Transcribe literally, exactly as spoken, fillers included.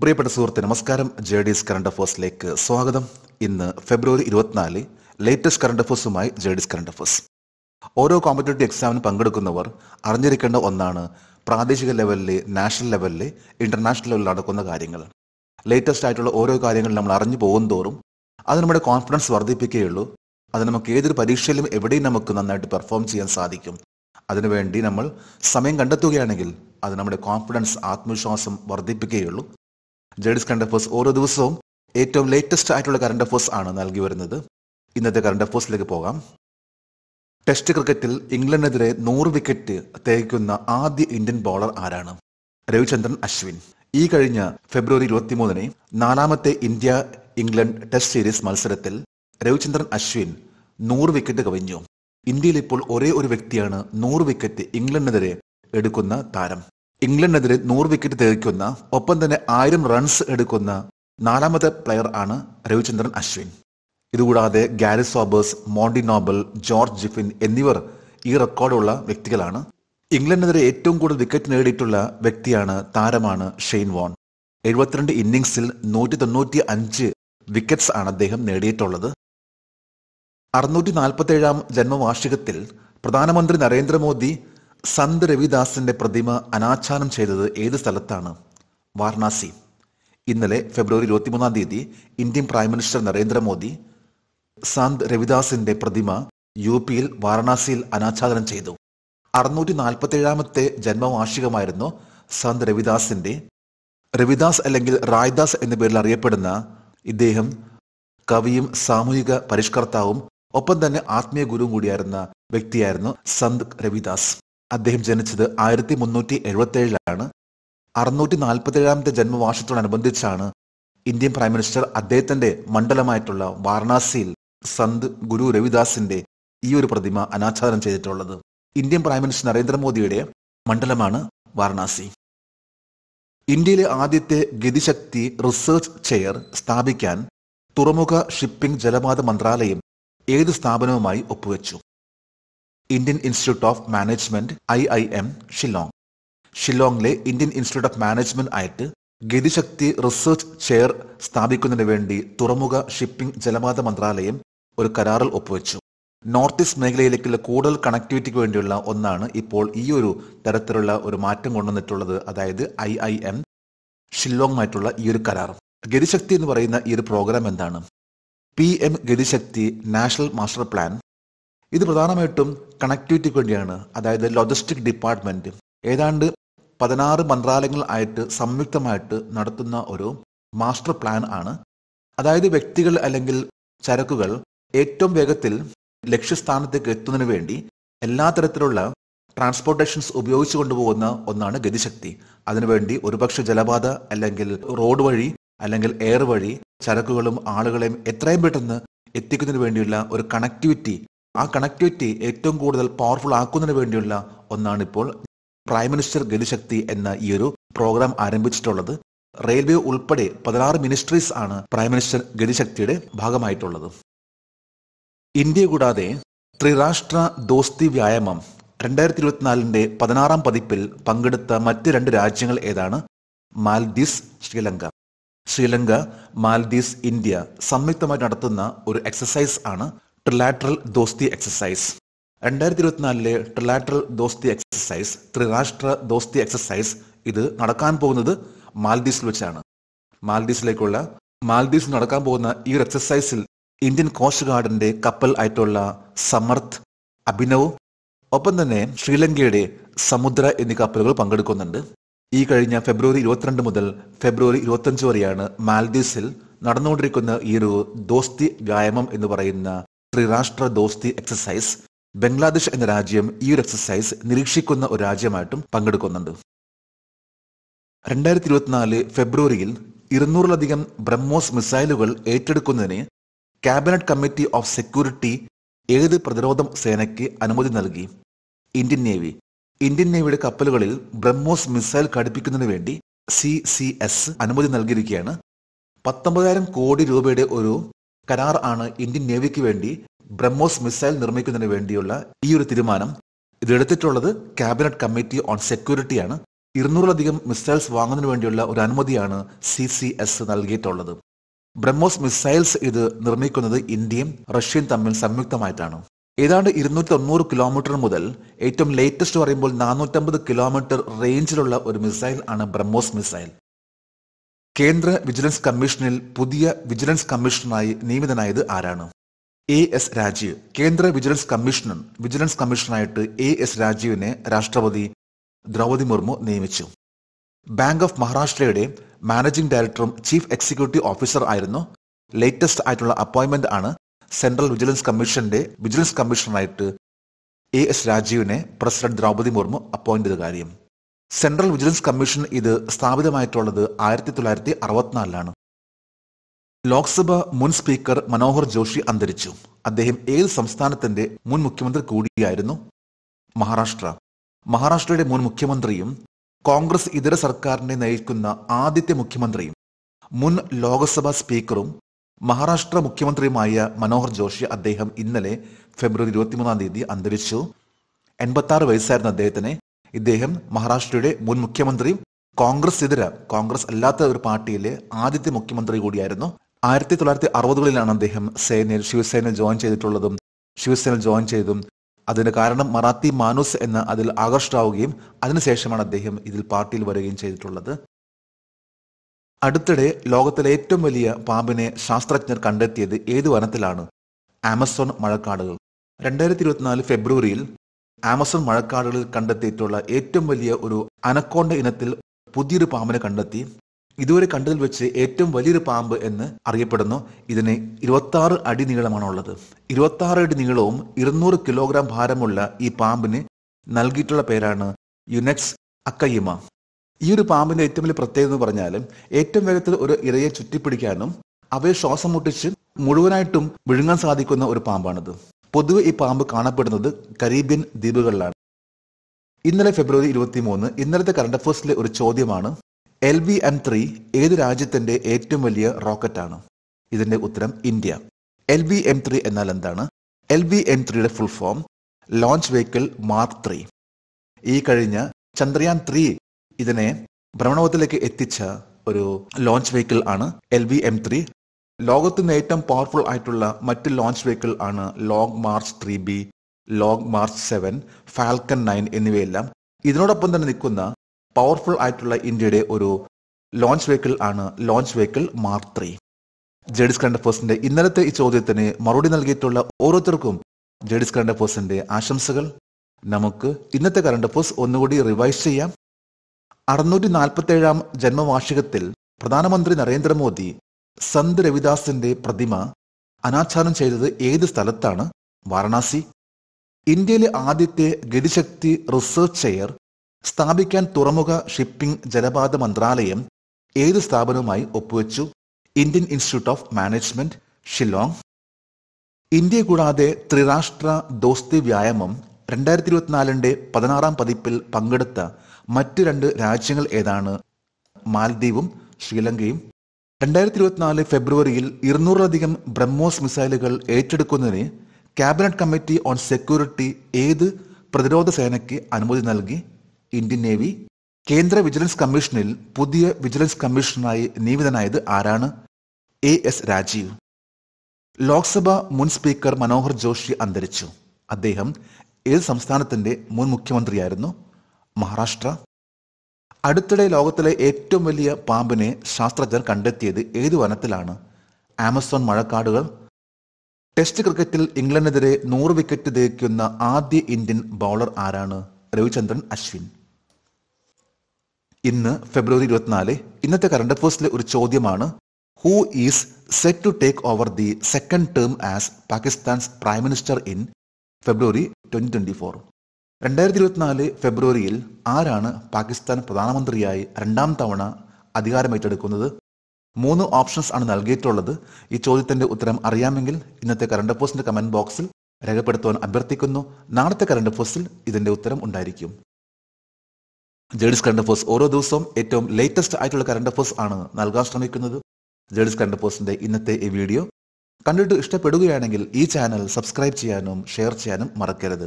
പ്രിയപ്പെട്ട സുഹൃത്തെ നമസ്കാരം. ജെ ഡി എസ് കറണ്ട് അഫേഴ്സിലേക്ക് സ്വാഗതം. ഇന്ന് ഫെബ്രുവരി ഇരുപത്തിനാല് ലേറ്റസ്റ്റ് കറണ്ട് അഫേഴ്സുമായി J D S current affairs. ഓരോ കോമ്പറ്റേറ്റീവ് എക്സാമിന് പങ്കെടുക്കുന്നവർ അറിഞ്ഞിരിക്കേണ്ട ഒന്നാണ് പ്രാദേശിക ലെവലിലെ, നാഷണൽ ലെവലിലെ, ഇന്റർനാഷണൽ ലെവലിൽ നടക്കുന്ന കാര്യങ്ങൾ. ലേറ്റസ്റ്റ് ആയിട്ടുള്ള ഓരോ കാര്യങ്ങളും നമ്മൾ അറിഞ്ഞു പോകും തോറും അത് നമ്മുടെ കോൺഫിഡൻസ് വർദ്ധിപ്പിക്കുകയുള്ളൂ. അത് നമുക്ക് ഏതൊരു പരീക്ഷയിലും എവിടെയും നമുക്ക് നന്നായിട്ട് പെർഫോം ചെയ്യാൻ സാധിക്കും. അതിനുവേണ്ടി നമ്മൾ സമയം കണ്ടെത്തുകയാണെങ്കിൽ അത് നമ്മുടെ കോൺഫിഡൻസ്, ആത്മവിശ്വാസം വർദ്ധിപ്പിക്കുകയുള്ളൂ. ജേഡീസ് കറണ്ട് അഫേഴ്സ് ഓരോ ദിവസവും ഏറ്റവും ലേറ്റസ്റ്റ് ആയിട്ടുള്ള കറണ്ട് അഫേഴ്സ് ആണ് നൽകി വരുന്നത്. ഇന്നത്തെ കറണ്ട് അഫേഴ്സിലേക്ക് പോകാം. ടെസ്റ്റ് ക്രിക്കറ്റിൽ ഇംഗ്ലണ്ടിനെതിരെ നൂറ് വിക്കറ്റ് തികയ്ക്കുന്ന ആദ്യ ഇന്ത്യൻ ബോളർ ആരാണ്? രവിചന്ദ്രൻ അശ്വിൻ. ഈ കഴിഞ്ഞ ഫെബ്രുവരി ഇരുപത്തിമൂന്നിന് നാലാമത്തെ ഇന്ത്യ ഇംഗ്ലണ്ട് ടെസ്റ്റ് സീരീസ് മത്സരത്തിൽ രവിചന്ദ്രൻ അശ്വിൻ നൂറ് വിക്കറ്റ് കവിഞ്ഞു. ഇന്ത്യയിൽ ഇപ്പോൾ ഒരേ ഒരു വ്യക്തിയാണ് നൂറ് വിക്കറ്റ് ഇംഗ്ലണ്ടിനെതിരെ എടുക്കുന്ന താരം. ഇംഗ്ലണ്ടിനെതിരെ നൂറ് വിക്കറ്റ് തികയ്ക്കുന്ന, ഒപ്പം തന്നെ ആയിരം റൺസ് എടുക്കുന്ന നാലാമത്തെ പ്ലെയർ ആണ് രവിചന്ദ്രൻ അശ്വിൻ. ഇതുകൂടാതെ ഗാരിസ് സോബേഴ്സ്, മോണ്ടി നോബൽ, ജോർജിഫിൻ എന്നിവർ ഈ റെക്കോർഡുള്ള വ്യക്തികളാണ്. ഇംഗ്ലണ്ടിനെതിരെ ഏറ്റവും കൂടുതൽ വിക്കറ്റ് നേടിയിട്ടുള്ള വ്യക്തിയാണ് താരമാണ് ഷെയ്ൻ വോൺ. എഴുപത്തിരണ്ട് ഇന്നിംഗ്സിൽ നൂറ്റി തൊണ്ണൂറ്റി അഞ്ച് വിക്കറ്റ്സ് ആണ് അദ്ദേഹം നേടിയിട്ടുള്ളത്. അറുന്നൂറ്റി നാൽപ്പത്തി ഏഴാം ജന്മവാർഷികത്തിൽ പ്രധാനമന്ത്രി നരേന്ദ്രമോദി സന്ത് രവിദാസിന്റെ പ്രതിമ അനാച്ഛാനം ചെയ്തത് ഏത് സ്ഥലത്താണ്? വാരണാസി. ഇന്നലെ ഫെബ്രുവരി ഇരുപത്തിമൂന്നാം തീയതി Indian prime minister Narendra Modi Sant രവിദാസിന്റെ പ്രതിമ യു പിയിൽ വാരണാസിയിൽ അനാച്ഛാദനം ചെയ്തു. അറുന്നൂറ്റി നാൽപ്പത്തി ഏഴാമത്തെ ജന്മവാർഷികമായിരുന്നു സന്ത് രവിദാസിന്റെ. രവിദാസ് അല്ലെങ്കിൽ റായ്ദാസ് എന്ന പേരിൽ അറിയപ്പെടുന്ന ഇദ്ദേഹം കവിയും സാമൂഹിക പരിഷ്കർത്താവും ഒപ്പം തന്നെ ആത്മീയ ഗുരുവും കൂടിയായിരുന്ന വ്യക്തിയായിരുന്നു സന്ത് രവിദാസ്. അദ്ദേഹം ജനിച്ചത് ആയിരത്തി മുന്നൂറ്റി എഴുപത്തി ഏഴിലാണ്. അറുന്നൂറ്റി നാൽപ്പത്തി ഏഴാമത്തെ ജന്മവാർഷത്തോടനുബന്ധിച്ചാണ് ഇന്ത്യൻ പ്രൈം മിനിസ്റ്റർ അദ്ദേഹത്തിന്റെ മണ്ഡലമായിട്ടുള്ള വാരണാസിയിൽ സന്ത് ഗുരു രവിദാസിന്റെ ഈ ഒരു പ്രതിമ അനാച്ഛാദനം ചെയ്തിട്ടുള്ളത്. ഇന്ത്യൻ പ്രൈം മിനിസ്റ്റർ നരേന്ദ്രമോദിയുടെ മണ്ഡലമാണ് വാരണാസി. ഇന്ത്യയിലെ ആദ്യത്തെ ഗതിശക്തി റിസർച്ച് ചെയർ സ്ഥാപിക്കാൻ തുറമുഖ, ഷിപ്പിംഗ്, ജലപാത മന്ത്രാലയം ഏത് സ്ഥാപനവുമായി ഒപ്പുവെച്ചു? Indian institute of management, I I M Shillong. ഷില്ലോങ്ങിലെ ഇന്ത്യൻ ഇൻസ്റ്റിറ്റ്യൂട്ട് ഓഫ് മാനേജ്മെന്റ് ആയിട്ട് ഗതിശക്തി റിസർച്ച് ചെയർ സ്ഥാപിക്കുന്നതിന് വേണ്ടി തുറമുഖ, ഷിപ്പിംഗ്, ജലപാത മന്ത്രാലയം ഒരു കരാറിൽ ഒപ്പുവെച്ചു. നോർത്ത് ഈസ്റ്റ് മേഖലയിലേക്കുള്ള കൂടുതൽ കണക്ടിവിറ്റിക്ക് വേണ്ടിയുള്ള ഒന്നാണ് ഇപ്പോൾ ഈ ഒരു തരത്തിലുള്ള ഒരു മാറ്റം കൊണ്ടുവന്നിട്ടുള്ളത്, അതായത് ഐ ഐ എം ഷില്ലോങ്ങുമായിട്ടുള്ള ഈ ഒരു കരാർ. ഗതിശക്തി എന്ന് പറയുന്ന ഈ ഒരു പ്രോഗ്രാം എന്താണ്? P M Gati Shakti national master plan. ഇത് പ്രധാനമായിട്ടും കണക്ടിവിറ്റിക്ക് വേണ്ടിയാണ്, അതായത് ലോജിസ്റ്റിക് ഡിപ്പാർട്ട്മെന്റ് ഏതാണ്ട് പതിനാറ് മന്ത്രാലയങ്ങൾ ആയിട്ട് സംയുക്തമായിട്ട് നടത്തുന്ന ഒരു മാസ്റ്റർ പ്ലാൻ ആണ്. അതായത് വ്യക്തികൾ അല്ലെങ്കിൽ ചരക്കുകൾ ഏറ്റവും വേഗത്തിൽ ലക്ഷ്യസ്ഥാനത്തേക്ക് എത്തുന്നതിന് വേണ്ടി എല്ലാ തരത്തിലുള്ള ട്രാൻസ്പോർട്ടേഷൻസ് ഉപയോഗിച്ചു കൊണ്ടുപോകുന്ന ഒന്നാണ് ഗതിശക്തി. അതിനുവേണ്ടി ഒരുപക്ഷെ ജലപാത അല്ലെങ്കിൽ റോഡ് വഴി അല്ലെങ്കിൽ എയർ വഴി ചരക്കുകളും ആളുകളെയും എത്രയും പെട്ടെന്ന് എത്തിക്കുന്നതിന് വേണ്ടിയുള്ള ഒരു കണക്ടിവിറ്റി, ആ കണക്ടിവിറ്റി ഏറ്റവും കൂടുതൽ പവർഫുൾ ആക്കുന്നതിന് വേണ്ടിയുള്ള ഒന്നാണ് ഇപ്പോൾ പ്രൈം മിനിസ്റ്റർ ഗതിശക്തി എന്ന ഈ ഒരു പ്രോഗ്രാം ആരംഭിച്ചിട്ടുള്ളത്. റെയിൽവേ ഉൾപ്പെടെ പതിനാറ് മിനിസ്ട്രീസ് ആണ് പ്രൈം മിനിസ്റ്റർ ഗതിശക്തിയുടെ ഭാഗമായിട്ടുള്ളത്. ഇന്ത്യ കൂടാതെ ത്രിരാഷ്ട്ര ദോസ്തി വ്യായാമം രണ്ടായിരത്തി ഇരുപത്തിനാലിന്റെ പതിനാറാം പതിപ്പിൽ പങ്കെടുത്ത മറ്റ് രണ്ട് രാജ്യങ്ങൾ ഏതാണ്? മാൽദീവ്സ്, ശ്രീലങ്ക. ശ്രീലങ്ക, മാൽദീവ്സ്, ഇന്ത്യ സംയുക്തമായി നടത്തുന്ന ഒരു എക്സസൈസ് ആണ് ട്രിലാറ്ററൽ ദോസ്തി എക്സസൈസ്. രണ്ടായിരത്തി ഇരുപത്തിനാലിലെ ട്രിലാറ്ററൽ ദോസ്തി എക്സസൈസ്, ത്രിരാഷ്ട്ര ദോസ്തി എക്സസൈസ്, ഇത് നടക്കാൻ പോകുന്നത് മാൽദീവ്സിൽ വെച്ചാണ്. മാൽദീവ്സിലേക്കുള്ള മാൽദീവ്സിൽ നടക്കാൻ പോകുന്ന ഈ ഒരു എക്സസൈസിൽ ഇന്ത്യൻ കോസ്റ്റ് ഗാർഡിന്റെ കപ്പൽ ആയിട്ടുള്ള സമർത്ഥ്, അഭിനവ്, ഒപ്പം തന്നെ ശ്രീലങ്കയുടെ സമുദ്ര എന്നീ കപ്പലുകൾ പങ്കെടുക്കുന്നുണ്ട്. ഈ കഴിഞ്ഞ ഫെബ്രുവരി ഇരുപത്തിരണ്ട് മുതൽ ഫെബ്രുവരി ഇരുപത്തിയഞ്ച് വരെയാണ് മാൽദീവ്സിൽ നടന്നുകൊണ്ടിരിക്കുന്ന ഈ ഒരു ദോസ്തി വ്യായാമം എന്ന് പറയുന്ന ത്രിരാഷ്ട്ര ദോസ്തി എക്സസൈസ്. ബംഗ്ലാദേശ് എന്ന രാജ്യം ഈ ഒരു എക്സസൈസ് നിരീക്ഷിക്കുന്ന ഒരു രാജ്യമായിട്ടും പങ്കെടുക്കുന്നുണ്ട്. രണ്ടായിരത്തി ഇരുപത്തിനാല് ഫെബ്രുവരിയിൽ ഇരുന്നൂറിലധികം ബ്രഹ്മോസ് മിസൈലുകൾ ഏറ്റെടുക്കുന്നതിന് ക്യാബിനറ്റ് കമ്മിറ്റി ഓഫ് സെക്യൂരിറ്റി ഏത് പ്രതിരോധ സേനയ്ക്ക് അനുമതി നൽകി? Indian navy. ഇന്ത്യൻ നേവിയുടെ കപ്പലുകളിൽ ബ്രഹ്മോസ് മിസൈൽ ഘടിപ്പിക്കുന്നതിന് വേണ്ടി സി സി എസ് അനുമതി നൽകിയിരിക്കുകയാണ്. പത്തൊമ്പതിനായിരം കോടി രൂപയുടെ ഒരു കരാർ ആണ് ഇന്ത്യൻ നേവിക്ക് വേണ്ടി ബ്രഹ്മോസ് മിസൈൽ നിർമ്മിക്കുന്നതിന് വേണ്ടിയുള്ള ഈ ഒരു തീരുമാനം. ഇതെടുത്തിട്ടുള്ളത് ക്യാബിനറ്റ് കമ്മിറ്റി ഓൺ സെക്യൂരിറ്റിയാണ്. ഇരുന്നൂറിലധികം മിസൈൽസ് വാങ്ങുന്നതിനു വേണ്ടിയുള്ള ഒരു അനുമതിയാണ് സി സി എസ് നൽകിയിട്ടുള്ളത്. ബ്രഹ്മോസ് മിസൈൽസ് ഇത് നിർമ്മിക്കുന്നത് ഇന്ത്യയും റഷ്യയും തമ്മിൽ സംയുക്തമായിട്ടാണ്. ഏതാണ്ട് ഇരുന്നൂറ്റി തൊണ്ണൂറ് കിലോമീറ്റർ മുതൽ ഏറ്റവും ലേറ്റസ്റ്റ് പറയുമ്പോൾ നാനൂറ്റമ്പത് കിലോമീറ്റർ റേഞ്ചിലുള്ള ഒരു മിസൈൽ ആണ് ബ്രഹ്മോസ് മിസൈൽ. കേന്ദ്ര വിജിലൻസ് കമ്മീഷനിൽ പുതിയ വിജിലൻസ് കമ്മീഷണറായി നിയമിതനായത് ആരാണ്? A S Rajeev. കേന്ദ്ര വിജിലൻസ് കമ്മീഷണർ വിജിലൻസ് കമ്മീഷണറായിട്ട് എ എസ് രാജീവിനെ രാഷ്ട്രപതി ദ്രൗപദി മുർമു നിയമിച്ചു. ബാങ്ക് ഓഫ് മഹാരാഷ്ട്രയുടെ മാനേജിംഗ് ഡയറക്ടറും ചീഫ് എക്സിക്യൂട്ടീവ് ഓഫീസർ ആയിരുന്നു. ലേറ്റസ്റ്റ് ആയിട്ടുള്ള അപ്പോയിന്റ്മെന്റ് ആണ് സെൻട്രൽ വിജിലൻസ് കമ്മീഷന്റെ വിജിലൻസ് കമ്മീഷണറായിട്ട് എ എസ് രാജീവിനെ പ്രസിഡന്റ് ദ്രൗപദി മുർമു അപ്പോയിന്റ് ചെയ്ത കാര്യം. സെൻട്രൽ വിജിലൻസ് കമ്മീഷൻ ഇത് സ്ഥാപിതമായിട്ടുള്ളത് ആയിരത്തി തൊള്ളായിരത്തി അറുപത്തിനാലിലാണ്. ലോക്സഭ മുൻ സ്പീക്കർ മനോഹർ ജോഷി അന്തരിച്ചു. അദ്ദേഹം ഏത് സംസ്ഥാനത്തിന്റെ മുൻ മുഖ്യമന്ത്രി കൂടിയായിരുന്നു? മഹാരാഷ്ട്ര. മഹാരാഷ്ട്രയുടെ മുൻ മുഖ്യമന്ത്രിയും കോൺഗ്രസ് ഇതര സർക്കാരിനെ നയിക്കുന്ന ആദ്യത്തെ മുഖ്യമന്ത്രിയും മുൻ ലോക്സഭാ സ്പീക്കറും മഹാരാഷ്ട്ര മുഖ്യമന്ത്രിയുമായ മനോഹർ ജോഷി അദ്ദേഹം ഇന്നലെ ഫെബ്രുവരി ഇരുപത്തിമൂന്നാം തീയതി അന്തരിച്ചു. എൺപത്തി ആറ് വയസ്സായിരുന്ന അദ്ദേഹത്തിനെ ഇദ്ദേഹം മഹാരാഷ്ട്രയുടെ മുൻ മുഖ്യമന്ത്രിയും കോൺഗ്രസ് ഇതര കോൺഗ്രസ് അല്ലാത്ത ഒരു പാർട്ടിയിലെ ആദ്യത്തെ മുഖ്യമന്ത്രി കൂടിയായിരുന്നു. ആയിരത്തി തൊള്ളായിരത്തി അറുപതുകളിലാണ് അദ്ദേഹം സേനയിൽ ശിവസേനയിൽ ജോയിൻ ചെയ്തിട്ടുള്ളതും ശിവസേനയിൽ ജോയിൻ ചെയ്തും അതിന് കാരണം മറാത്തി മാനൂസ് എന്ന അതിൽ ആകർഷ്ടമാവുകയും അതിനുശേഷമാണ് അദ്ദേഹം ഇതിൽ പാർട്ടിയിൽ വരികയും ചെയ്തിട്ടുള്ളത്. അടുത്തിടെ ലോകത്തിലെ ഏറ്റവും വലിയ പാമ്പിനെ ശാസ്ത്രജ്ഞർ കണ്ടെത്തിയത് ഏത് വനത്തിലാണ്? ആമസോൺ മഴക്കാടുകൾ. രണ്ടായിരത്തി ഇരുപത്തിനാല് ഫെബ്രുവരിയിൽ ആമസോൺ മഴക്കാടുകളിൽ കണ്ടെത്തിയിട്ടുള്ള ഏറ്റവും വലിയ ഒരു അനക്കോണ്ട ഇനത്തിൽ പുതിയൊരു പാമ്പിനെ കണ്ടെത്തി. ഇതുവരെ കണ്ടതിൽ വെച്ച് ഏറ്റവും വലിയൊരു പാമ്പ് എന്ന് അറിയപ്പെടുന്നു. ഇതിന് ഇരുപത്തി ആറ് അടി നീളമാണുള്ളത്. ഇരുപത്തി ആറ് അടി നീളവും ഇരുന്നൂറ് കിലോഗ്രാം ഭാരമുള്ള ഈ പാമ്പിന് നൽകിയിട്ടുള്ള പേരാണ് യുനെക്സ് അക്കയിമ. ഈ ഒരു പാമ്പിന്റെ ഏറ്റവും വലിയ പ്രത്യേകത എന്ന് പറഞ്ഞാൽ ഏറ്റവും വേഗത്തിൽ ഒരു ഇരയെ ചുറ്റിപ്പിടിക്കാനും അവയെ ശ്വാസം മുട്ടിച്ച് മുഴുവനായിട്ടും വിഴുങ്ങാൻ സാധിക്കുന്ന ഒരു പാമ്പാണിത്. പൊതുവെ ഈ പാമ്പ് കാണപ്പെടുന്നത് കരീബിയൻ ദ്വീപുകളിലാണ്. ഇന്നലെ ഫെബ്രുവരി ഇരുപത്തി മൂന്ന് ഇന്നലത്തെ കറണ്ട് അഫയേഴ്സിലെ ഒരു ചോദ്യമാണ് എൽ വി എം ത്രീ ഏത് രാജ്യത്തിന്റെ ഏറ്റവും വലിയ റോക്കറ്റാണ്? ഇതിന്റെ ഉത്തരം India. L V M three എന്നാൽ എന്താണ്? എൽ വി എം ത്രീയുടെ full form launch vehicle mark three. ഈ കഴിഞ്ഞ ചന്ദ്രയാൻ ത്രീ ഇതിനെ ഭ്രമണപഥത്തിലേക്ക് എത്തിച്ച ഒരു ലോഞ്ച് വെഹിക്കിൾ ആണ് എൽ വി എം ത്രീ. ലോകത്തിന് ഏറ്റവും പവർഫുൾ ആയിട്ടുള്ള മറ്റ് ലോഞ്ച് വെഹിക്കിൾ ആണ് long march three B, long march seven, falcon nine എന്നിവയെല്ലാം. ഇതിനോടൊപ്പം തന്നെ നിൽക്കുന്ന പവർഫുൾ ആയിട്ടുള്ള ഇന്ത്യയുടെ ഒരു ലോഞ്ച് വെഹിക്കിൾ ആണ് launch vehicle mark three. J D S current അഫയേഴ്സിന്റെ ഇന്നലത്തെ ഈ ചോദ്യത്തിന് മറുപടി നൽകിയിട്ടുള്ള ഓരോരുത്തർക്കും ജെഡിസ് കറണ്ട് അഫയേഴ്സിന്റെ ആശംസകൾ. നമുക്ക് ഇന്നത്തെ കറണ്ട് അഫയേഴ്സ് ഒന്നുകൂടി റിവൈസ് ചെയ്യാം. അറുന്നൂറ്റി നാൽപ്പത്തി ഏഴാം ജന്മവാർഷികത്തിൽ പ്രധാനമന്ത്രി നരേന്ദ്രമോദി സന്ത് രവിദാസിന്റെ പ്രതിമ അനാച്ഛാദനം ചെയ്തത് ഏത് സ്ഥലത്താണ്? വാരണാസി. ഇന്ത്യയിലെ ആദ്യത്തെ ഗതിശക്തി റിസർച്ച് ചെയർ സ്ഥാപിക്കാൻ തുറമുഖ ഷിപ്പിംഗ് ജലപാത മന്ത്രാലയം ഏത് സ്ഥാപനവുമായി ഒപ്പുവെച്ചു? Indian institute of management, Shillong. India കൂടാതെ ത്രിരാഷ്ട്ര ദോസ്തി വ്യായാമം രണ്ടായിരത്തി ഇരുപത്തിനാലിന്റെ പതിനാറാം പതിപ്പിൽ പങ്കെടുത്ത മറ്റ് രണ്ട് രാജ്യങ്ങൾ ഏതാണ്? മാൽദ്വീപും ശ്രീലങ്കയും. രണ്ടായിരത്തി ഇരുപത്തിനാല് ഫെബ്രുവരിയിൽ ഇരുന്നൂറിലധികം ബ്രഹ്മോസ് മിസൈലുകൾ ഏറ്റെടുക്കുന്നതിന് ക്യാബിനറ്റ് കമ്മിറ്റി ഓൺ സെക്യൂരിറ്റി ഏത് പ്രതിരോധ സേനയ്ക്ക് അനുമതി നൽകി? Indian navy. കേന്ദ്ര വിജിലൻസ് കമ്മീഷനിൽ പുതിയ വിജിലൻസ് കമ്മീഷണറായി നിയമിതനായത് ആരാണ്? A S Rajeev. ലോക്സഭ മുൻ സ്പീക്കർ മനോഹർ ജോഷി അന്തരിച്ചു. അദ്ദേഹം ഏത് സംസ്ഥാനത്തിന്റെ മുൻ മുഖ്യമന്ത്രിയായിരുന്നു? മഹാരാഷ്ട്ര. അടുത്തിടെ ലോകത്തിലെ ഏറ്റവും വലിയ പാമ്പിനെ ശാസ്ത്രജ്ഞർ കണ്ടെത്തിയത് ഏത് വനത്തിലാണ്? ആമസോൺ മഴക്കാടുകൾ. ടെസ്റ്റ് ക്രിക്കറ്റിൽ ഇംഗ്ലണ്ടിനെതിരെ നൂറ് വിക്കറ്റ് ജയിക്കുന്ന ആദ്യ ഇന്ത്യൻ ബൗളർ ആരാണ്? രവിചന്ദ്രൻ അശ്വിൻ. ഇന്ന് ഫെബ്രുവരി ഇരുപത്തിനാല് ഇന്നത്തെ കറണ്ട് അഫയേഴ്സിലെ ഒരു ചോദ്യമാണ് who is set to take over the second term as Pakistan's prime minister in February twenty twenty four. രണ്ടായിരത്തി ഇരുപത്തിനാല് ഫെബ്രുവരിയിൽ ആരാണ് പാകിസ്ഥാൻ പ്രധാനമന്ത്രിയായി രണ്ടാം തവണ അധികാരമേറ്റെടുക്കുന്നത്? മൂന്ന് ഓപ്ഷൻസ് ആണ് നൽകിയിട്ടുള്ളത്. ഈ ചോദ്യത്തിന്റെ ഉത്തരം അറിയാമെങ്കിൽ ഇന്നത്തെ കറണ്ട് അഫയേഴ്സിന്റെ കമന്റ് ബോക്സിൽ രേഖപ്പെടുത്തുവാൻ അഭ്യർത്ഥിക്കുന്നു. നാളത്തെ കറണ്ട് അഫയേഴ്സിൽ ഇതിന്റെ ഉത്തരം ഉണ്ടായിരിക്കും. ജേഡിസ് കറണ്ട് അഫയേഴ്സ് ഓരോ ദിവസവും ഏറ്റവും ലേറ്റസ്റ്റ് ആയിട്ടുള്ള കറണ്ട് അഫയേഴ്സ് ആണ് നൽകാൻ ശ്രമിക്കുന്നത്. ജേഡിസ് കറണ്ട് അഫയേഴ്സിന്റെ ഇന്നത്തെ ഈ വീഡിയോ കണ്ടിട്ട് ഇഷ്ടപ്പെടുകയാണെങ്കിൽ ഈ ചാനൽ സബ്സ്ക്രൈബ് ചെയ്യാനും ഷെയർ ചെയ്യാനും മറക്കരുത്.